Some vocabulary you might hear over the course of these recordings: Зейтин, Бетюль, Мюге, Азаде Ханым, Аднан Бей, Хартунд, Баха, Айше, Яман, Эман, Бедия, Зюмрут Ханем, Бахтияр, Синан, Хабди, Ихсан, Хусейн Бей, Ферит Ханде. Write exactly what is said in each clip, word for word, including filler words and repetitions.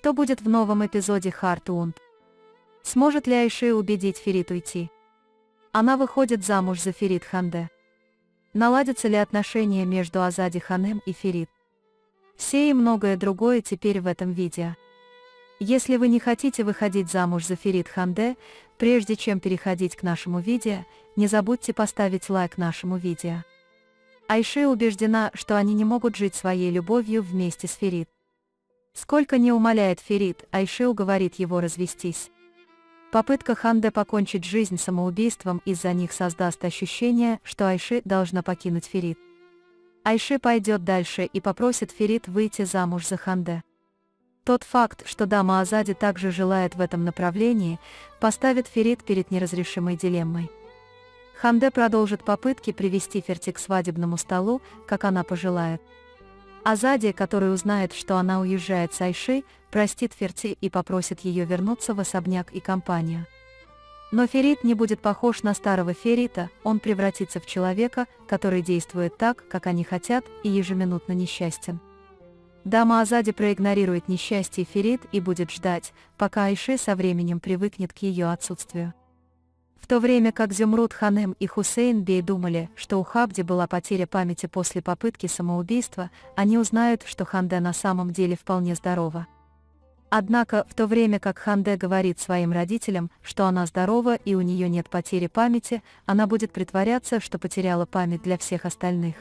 Что будет в новом эпизоде Хартунд? Сможет ли Айше убедить Ферит уйти? Она выходит замуж за Ферит Ханде. Наладятся ли отношения между Азаде Ханым и Ферит? Все и многое другое теперь в этом видео. Если вы не хотите выходить замуж за Ферит Ханде, прежде чем переходить к нашему видео, не забудьте поставить лайк нашему видео. Айше убеждена, что они не могут жить своей любовью вместе с Ферит. Сколько не умоляет Ферит, Айше уговорит его развестись. Попытка Ханде покончить жизнь самоубийством из-за них создаст ощущение, что Айше должна покинуть Ферит. Айше пойдет дальше и попросит Ферит выйти замуж за Ханде. Тот факт, что дама Азаде также желает в этом направлении, поставит Ферит перед неразрешимой дилеммой. Ханде продолжит попытки привести Ферти к свадебному столу, как она пожелает. Азаде, который узнает, что она уезжает с Айше, простит Ферти и попросит ее вернуться в особняк и компанию. Но Ферит не будет похож на старого Ферита, он превратится в человека, который действует так, как они хотят, и ежеминутно несчастен. Дама Азаде проигнорирует несчастье Ферит и будет ждать, пока Айше со временем привыкнет к ее отсутствию. В то время как Зюмрут Ханем и Хусейн Бей думали, что у Хабди была потеря памяти после попытки самоубийства, они узнают, что Ханде на самом деле вполне здорова. Однако, в то время как Ханде говорит своим родителям, что она здорова и у нее нет потери памяти, она будет притворяться, что потеряла память для всех остальных.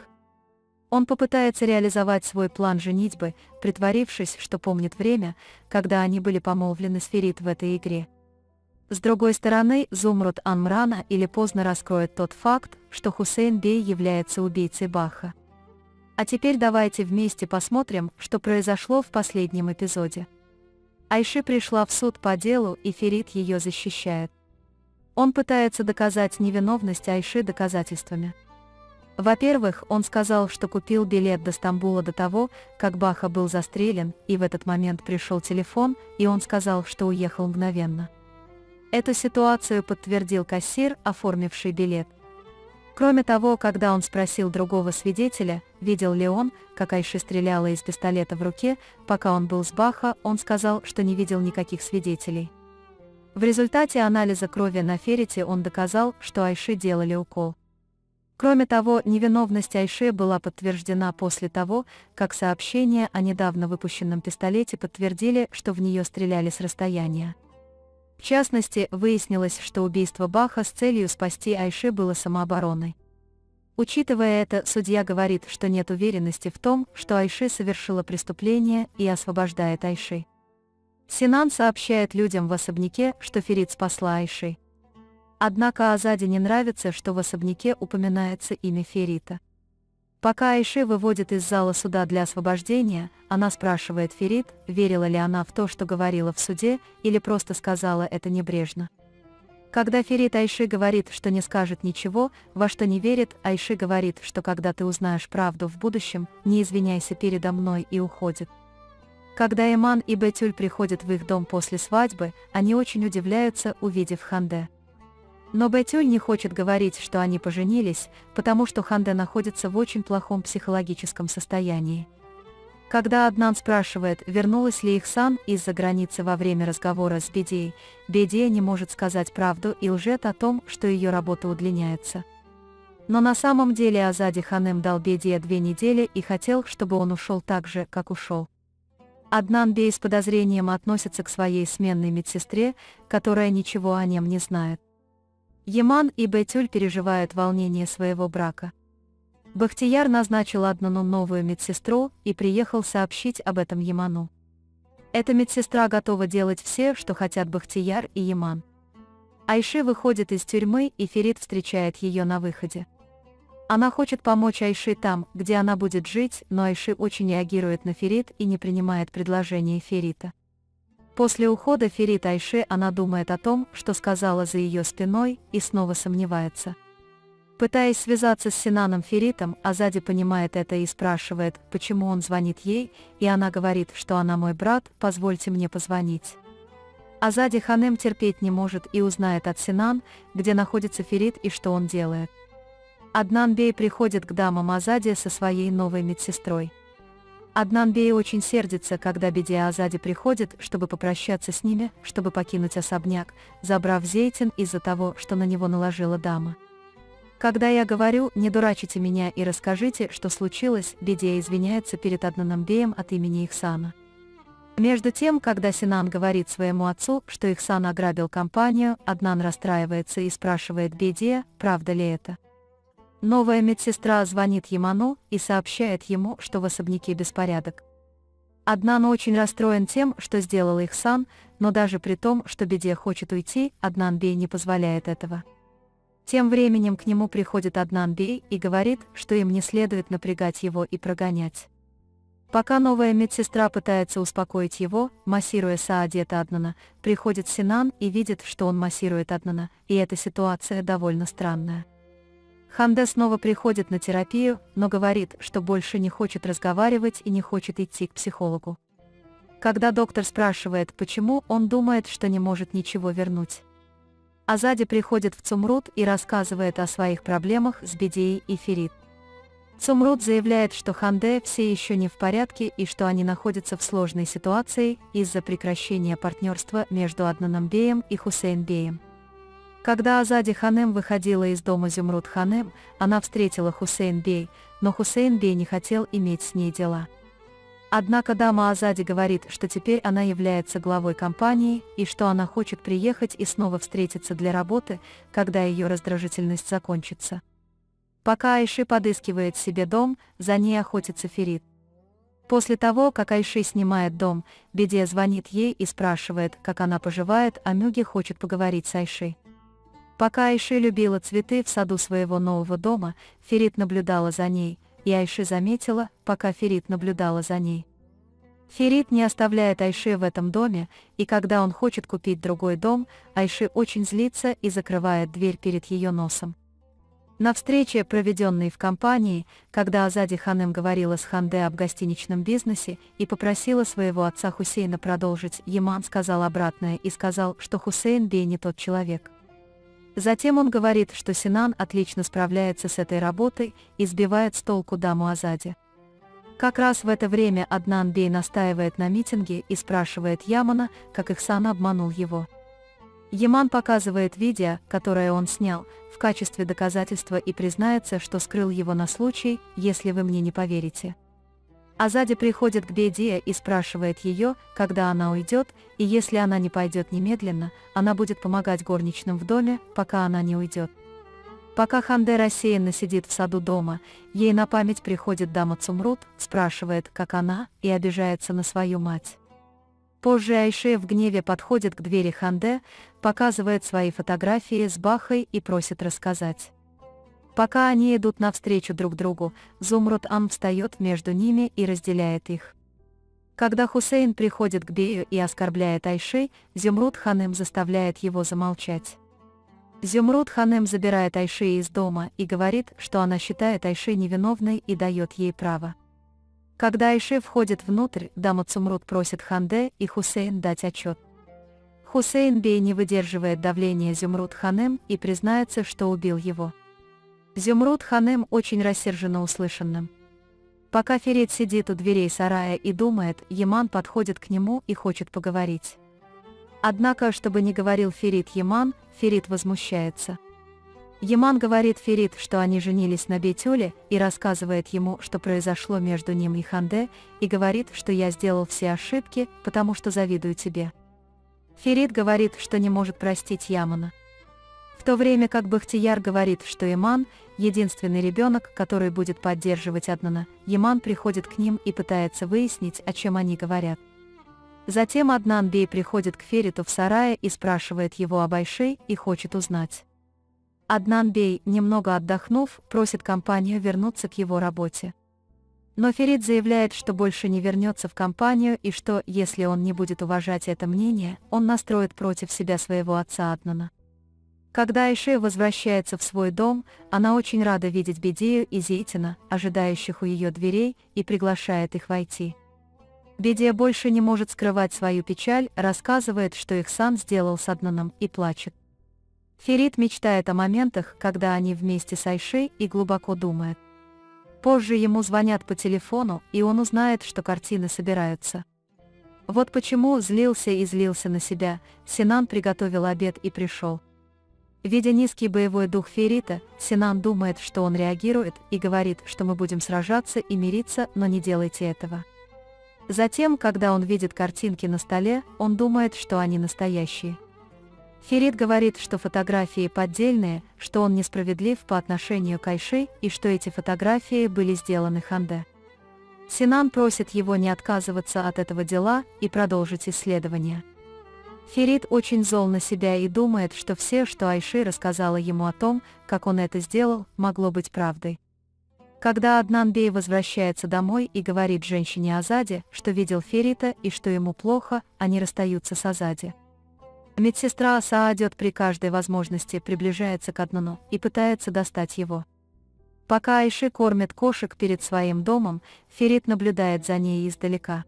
Он попытается реализовать свой план женитьбы, притворившись, что помнит время, когда они были помолвлены с Ферит в этой игре. С другой стороны, Зумруд Ханем рано или поздно раскроет тот факт, что Хусейн Бей является убийцей Баха. А теперь давайте вместе посмотрим, что произошло в последнем эпизоде. Айше пришла в суд по делу, и Ферит ее защищает. Он пытается доказать невиновность Айше доказательствами. Во-первых, он сказал, что купил билет до Стамбула до того, как Баха был застрелен, и в этот момент пришел телефон, и он сказал, что уехал мгновенно. Эту ситуацию подтвердил кассир, оформивший билет. Кроме того, когда он спросил другого свидетеля, видел ли он, как Айше стреляла из пистолета в руке, пока он был с Баха, он сказал, что не видел никаких свидетелей. В результате анализа крови на Ферите он доказал, что Айше делали укол. Кроме того, невиновность Айше была подтверждена после того, как сообщения о недавно выпущенном пистолете подтвердили, что в нее стреляли с расстояния. В частности, выяснилось, что убийство Баха с целью спасти Айше было самообороной. Учитывая это, судья говорит, что нет уверенности в том, что Айше совершила преступление, и освобождает Айше. Синан сообщает людям в особняке, что Ферит спасла Айше. Однако Азаде не нравится, что в особняке упоминается имя Ферита. Пока Айше выводит из зала суда для освобождения, она спрашивает Ферит, верила ли она в то, что говорила в суде, или просто сказала это небрежно. Когда Ферит Айше говорит, что не скажет ничего, во что не верит, Айше говорит, что когда ты узнаешь правду в будущем, не извиняйся передо мной, и уходит. Когда Эман и Бетюль приходят в их дом после свадьбы, они очень удивляются, увидев Ханде. Но Бетюль не хочет говорить, что они поженились, потому что Ханде находится в очень плохом психологическом состоянии. Когда Аднан спрашивает, вернулась ли Ихсан из-за границы во время разговора с Бедией, Бедия не может сказать правду и лжет о том, что ее работа удлиняется. Но на самом деле Азаде Ханым дал Бедия две недели и хотел, чтобы он ушел так же, как ушел. Аднан Бей с подозрением относится к своей сменной медсестре, которая ничего о нем не знает. Яман и Бетюль переживают волнение своего брака. Бахтияр назначил Аднану новую медсестру и приехал сообщить об этом Яману. Эта медсестра готова делать все, что хотят Бахтияр и Яман. Айше выходит из тюрьмы, и Ферит встречает ее на выходе. Она хочет помочь Айше там, где она будет жить, но Айше очень реагирует на Ферит и не принимает предложение Ферита. После ухода Ферит Айше она думает о том, что сказала за ее спиной, и снова сомневается. Пытаясь связаться с Синаном Феритом, Азаде понимает это и спрашивает, почему он звонит ей, и она говорит, что она мой брат, позвольте мне позвонить. Азаде Ханым терпеть не может и узнает от Синан, где находится Ферит и что он делает. Аднан Бей приходит к дамам Азаде со своей новой медсестрой. Аднан Бей очень сердится, когда Бедия Азаде приходит, чтобы попрощаться с ними, чтобы покинуть особняк, забрав Зейтин из-за того, что на него наложила дама. Когда я говорю «не дурачите меня и расскажите, что случилось», Бедия извиняется перед Аднаном Беем от имени Ихсана. Между тем, когда Синан говорит своему отцу, что Ихсан ограбил компанию, Аднан расстраивается и спрашивает Бедия, правда ли это. Новая медсестра звонит Яману и сообщает ему, что в особняке беспорядок. Аднан очень расстроен тем, что сделал Ихсан, но даже при том, что Бедия хочет уйти, Аднан Бей не позволяет этого. Тем временем к нему приходит Аднан Бей и говорит, что им не следует напрягать его и прогонять. Пока новая медсестра пытается успокоить его, массируя Саадета Аднана, приходит Синан и видит, что он массирует Аднана, и эта ситуация довольно странная. Ханде снова приходит на терапию, но говорит, что больше не хочет разговаривать и не хочет идти к психологу. Когда доктор спрашивает, почему, он думает, что не может ничего вернуть. Азаде приходит в Зюмрут и рассказывает о своих проблемах с Бедией и Ферит. Зюмрут заявляет, что Ханде все еще не в порядке и что они находятся в сложной ситуации из-за прекращения партнерства между Аднаном Беем и Хусейн Беем. Когда Азаде Ханым выходила из дома Зюмрут Ханем, она встретила Хусейн Бей, но Хусейн Бей не хотел иметь с ней дела. Однако дама Азаде говорит, что теперь она является главой компании и что она хочет приехать и снова встретиться для работы, когда ее раздражительность закончится. Пока Айше подыскивает себе дом, за ней охотится Ферит. После того, как Айше снимает дом, Бедия звонит ей и спрашивает, как она поживает, а Мюге хочет поговорить с Айше. Пока Айше любила цветы в саду своего нового дома, Ферит наблюдала за ней. И Айше заметила, пока Ферит наблюдала за ней. Ферит не оставляет Айше в этом доме, и когда он хочет купить другой дом, Айше очень злится и закрывает дверь перед ее носом. На встрече, проведенной в компании, когда Азаде Ханым говорила с Ханде об гостиничном бизнесе и попросила своего отца Хусейна продолжить, Яман сказал обратное и сказал, что Хусейн Бей не тот человек. Затем он говорит, что Синан отлично справляется с этой работой и сбивает с толку даму Азаде. Как раз в это время Аднан Бей настаивает на митинге и спрашивает Ямана, как Ихсан обманул его. Яман показывает видео, которое он снял, в качестве доказательства и признается, что скрыл его на случай, если вы мне не поверите. Азаде приходит к Бедия и спрашивает ее, когда она уйдет, и если она не пойдет немедленно, она будет помогать горничным в доме, пока она не уйдет. Пока Ханде рассеянно сидит в саду дома, ей на память приходит дама Зюмрут, спрашивает, как она, и обижается на свою мать. Позже Айше в гневе подходит к двери Ханде, показывает свои фотографии с Бахой и просит рассказать. Пока они идут навстречу друг другу, Зюмрут Ан встает между ними и разделяет их. Когда Хусейн приходит к Бею и оскорбляет Айше, Зюмрут Ханем заставляет его замолчать. Зюмрут Ханем забирает Айше из дома и говорит, что она считает Айше невиновной и дает ей право. Когда Айше входит внутрь, дама Зюмрут просит Ханде и Хусейн дать отчет. Хусейн Бей не выдерживает давления Зюмрут Ханем и признается, что убил его. Зюмрут Ханем очень рассержена услышанным. Пока Ферит сидит у дверей сарая и думает, Яман подходит к нему и хочет поговорить. Однако, чтобы не говорил Ферит Яман, Ферит возмущается. Яман говорит Ферит, что они женились на Бетюле, и рассказывает ему, что произошло между ним и Ханде, и говорит, что я сделал все ошибки, потому что завидую тебе. Ферит говорит, что не может простить Ямана. В то время как Бахтияр говорит, что Эман – единственный ребенок, который будет поддерживать Аднана, Яман приходит к ним и пытается выяснить, о чем они говорят. Затем Аднан Бей приходит к Фериту в сарае и спрашивает его об Айше и хочет узнать. Аднан Бей, немного отдохнув, просит компанию вернуться к его работе. Но Ферит заявляет, что больше не вернется в компанию и что, если он не будет уважать это мнение, он настроит против себя своего отца Аднана. Когда Айше возвращается в свой дом, она очень рада видеть Бедию и Зейтина, ожидающих у ее дверей, и приглашает их войти. Бедия больше не может скрывать свою печаль, рассказывает, что Ихсан сделал с Аднаном, и плачет. Ферит мечтает о моментах, когда они вместе с Айше, и глубоко думает. Позже ему звонят по телефону, и он узнает, что картины собираются. Вот почему злился и злился на себя. Синан приготовил обед и пришел. Видя низкий боевой дух Ферита, Синан думает, что он реагирует, и говорит, что мы будем сражаться и мириться, но не делайте этого. Затем, когда он видит картинки на столе, он думает, что они настоящие. Ферит говорит, что фотографии поддельные, что он несправедлив по отношению к Айше и что эти фотографии были сделаны Ханде. Синан просит его не отказываться от этого дела и продолжить исследование. Ферит очень зол на себя и думает, что все, что Айше рассказала ему о том, как он это сделал, могло быть правдой. Когда Аднан Бей возвращается домой и говорит женщине Азаде, что видел Ферита и что ему плохо, они расстаются с Азаде. Медсестра Асаадет при каждой возможности приближается к Аднану и пытается достать его. Пока Айше кормит кошек перед своим домом, Ферит наблюдает за ней издалека.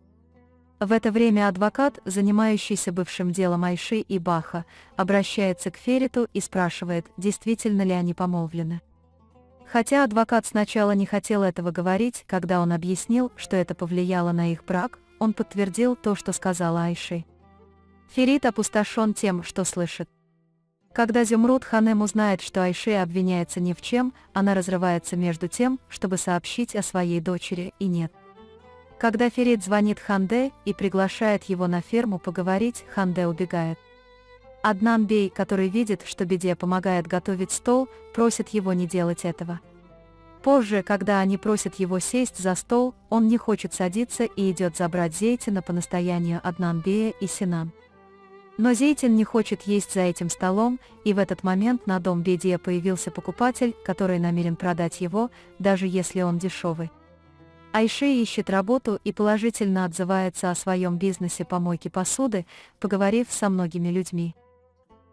В это время адвокат, занимающийся бывшим делом Айше и Баха, обращается к Фериту и спрашивает, действительно ли они помолвлены. Хотя адвокат сначала не хотел этого говорить, когда он объяснил, что это повлияло на их брак, он подтвердил то, что сказала Айше. Ферит опустошен тем, что слышит. Когда Зюмрут Ханем узнает, что Айше обвиняется ни в чем, она разрывается между тем, чтобы сообщить о своей дочери, и нет. Когда Ферит звонит Ханде и приглашает его на ферму поговорить, Ханде убегает. Аднан Бей, который видит, что Бедия помогает готовить стол, просит его не делать этого. Позже, когда они просят его сесть за стол, он не хочет садиться и идет забрать Зейтина по настоянию Аднан Бея и Синан. Но Зейтин не хочет есть за этим столом, и в этот момент на дом Бедия появился покупатель, который намерен продать его, даже если он дешевый. Айше ищет работу и положительно отзывается о своем бизнесе помойки посуды, поговорив со многими людьми.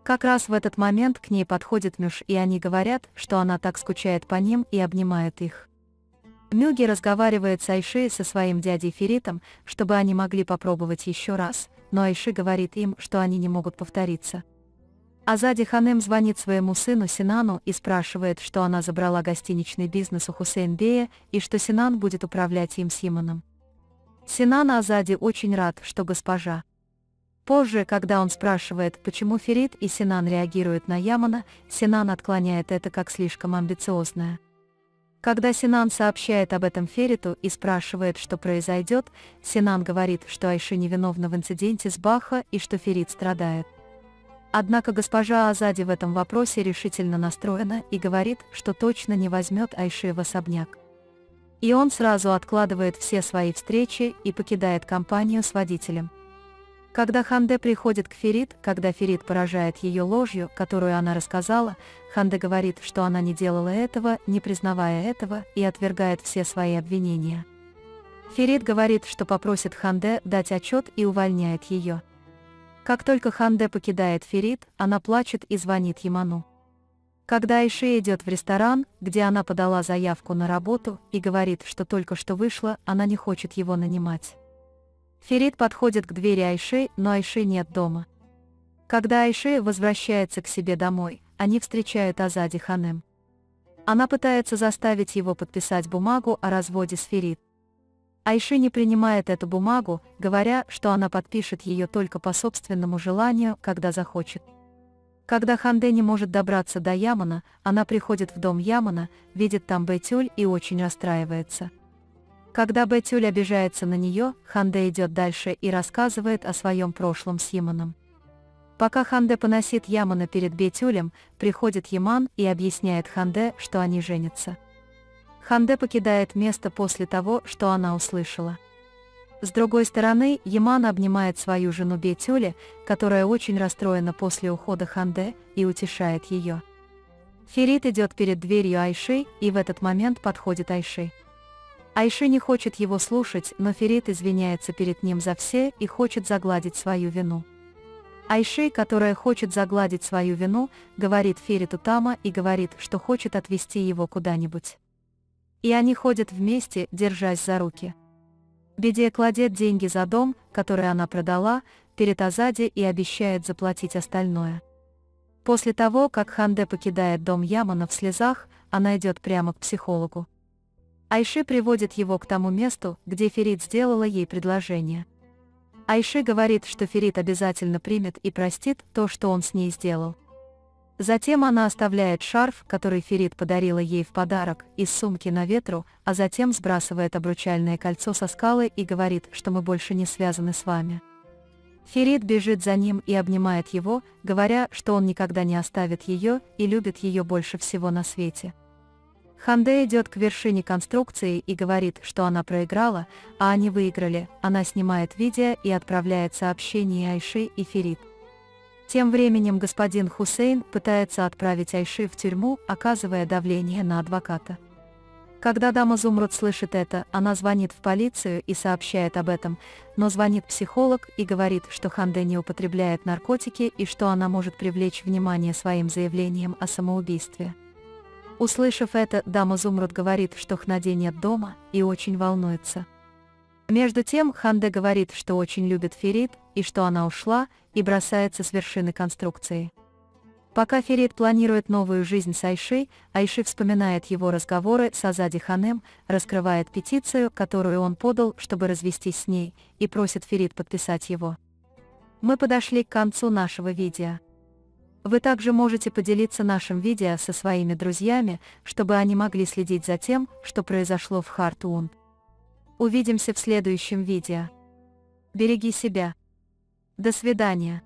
Как раз в этот момент к ней подходит Мюж, и они говорят, что она так скучает по ним, и обнимает их. Мюге разговаривает с Айше со своим дядей Феритом, чтобы они могли попробовать еще раз, но Айше говорит им, что они не могут повториться. Азаде Ханым звонит своему сыну Синану и спрашивает, что она забрала гостиничный бизнес у Хусейн Бея и что Синан будет управлять им с Яманом. Синан Азаде очень рад, что госпожа. Позже, когда он спрашивает, почему Ферит и Синан реагируют на Ямана, Синан отклоняет это как слишком амбициозное. Когда Синан сообщает об этом Фериту и спрашивает, что произойдет, Синан говорит, что Айше невиновна в инциденте с Баха и что Ферит страдает. Однако госпожа Азаде в этом вопросе решительно настроена и говорит, что точно не возьмет Айше в особняк. И он сразу откладывает все свои встречи и покидает компанию с водителем. Когда Ханде приходит к Ферит, когда Ферит поражает ее ложью, которую она рассказала, Ханде говорит, что она не делала этого, не признавая этого, и отвергает все свои обвинения. Ферит говорит, что попросит Ханде дать отчет и увольняет ее. Как только Ханде покидает Ферит, она плачет и звонит Яману. Когда Айше идет в ресторан, где она подала заявку на работу, и говорит, что только что вышла, она не хочет его нанимать. Ферит подходит к двери Айше, но Айше нет дома. Когда Айше возвращается к себе домой, они встречают Азаде Ханым. Она пытается заставить его подписать бумагу о разводе с Ферит. Айше не принимает эту бумагу, говоря, что она подпишет ее только по собственному желанию, когда захочет. Когда Ханде не может добраться до Ямана, она приходит в дом Ямана, видит там Бетюль и очень расстраивается. Когда Бетюль обижается на нее, Ханде идет дальше и рассказывает о своем прошлом с Яманом. Пока Ханде поносит Ямана перед Бетюлем, приходит Яман и объясняет Ханде, что они женятся. Ханде покидает место после того, что она услышала. С другой стороны, Яман обнимает свою жену Бетюле, которая очень расстроена после ухода Ханде, и утешает ее. Ферит идет перед дверью Айше, и в этот момент подходит Айше. Айше не хочет его слушать, но Ферит извиняется перед ним за все и хочет загладить свою вину. Айше, которая хочет загладить свою вину, говорит Фериту Тама и говорит, что хочет отвезти его куда-нибудь. И они ходят вместе, держась за руки. Бедия кладет деньги за дом, который она продала, перед Азаде и обещает заплатить остальное. После того, как Ханде покидает дом Ямана в слезах, она идет прямо к психологу. Айше приводит его к тому месту, где Ферит сделала ей предложение. Айше говорит, что Ферит обязательно примет и простит то, что он с ней сделал. Затем она оставляет шарф, который Ферит подарила ей в подарок, из сумки на ветру, а затем сбрасывает обручальное кольцо со скалы и говорит, что мы больше не связаны с вами. Ферит бежит за ним и обнимает его, говоря, что он никогда не оставит ее и любит ее больше всего на свете. Ханде идет к вершине конструкции и говорит, что она проиграла, а они выиграли. Она снимает видео и отправляет сообщение Айше и Ферит. Тем временем господин Хусейн пытается отправить Айше в тюрьму, оказывая давление на адвоката. Когда дама Зюмрут слышит это, она звонит в полицию и сообщает об этом, но звонит психолог и говорит, что Ханде не употребляет наркотики и что она может привлечь внимание своим заявлением о самоубийстве. Услышав это, дама Зюмрут говорит, что Ханде нет дома, и очень волнуется. Между тем, Ханде говорит, что очень любит Ферит, и что она ушла, и бросается с вершины конструкции. Пока Ферит планирует новую жизнь с Айше, Айше вспоминает его разговоры с Азаде Ханым, раскрывает петицию, которую он подал, чтобы развестись с ней, и просит Ферит подписать его. Мы подошли к концу нашего видео. Вы также можете поделиться нашим видео со своими друзьями, чтобы они могли следить за тем, что произошло в Хартунд. Увидимся в следующем видео. Береги себя. До свидания.